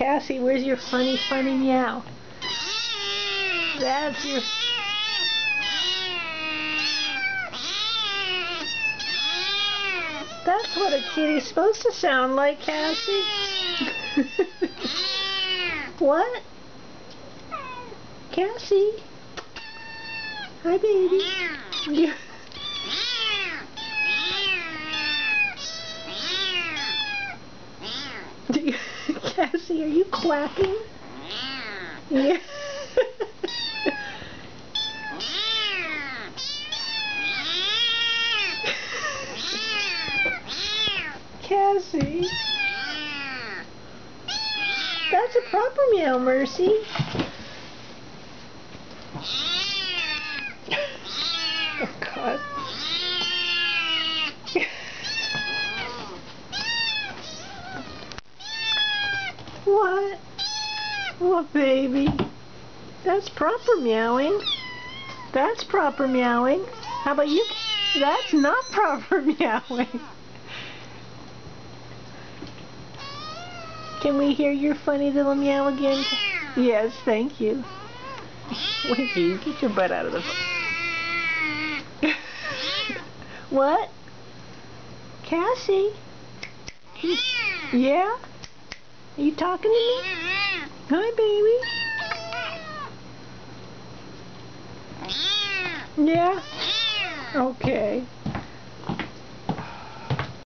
Cassie, where's your funny meow? That's your... That's what a kitty's supposed to sound like, Cassie. What? Cassie? Hi, baby. Yeah. Cassie, are you quacking? Yeah. Cassie. That's a proper meow, Mercy. Oh, God. What? Oh, baby. That's proper meowing. That's proper meowing. How about you? That's not proper meowing. Can we hear your funny little meow again? Yes, thank you. Winky, get your butt out of the phone. What? Cassie? Yeah? Are you talking to me? Hi, baby. Yeah? Okay.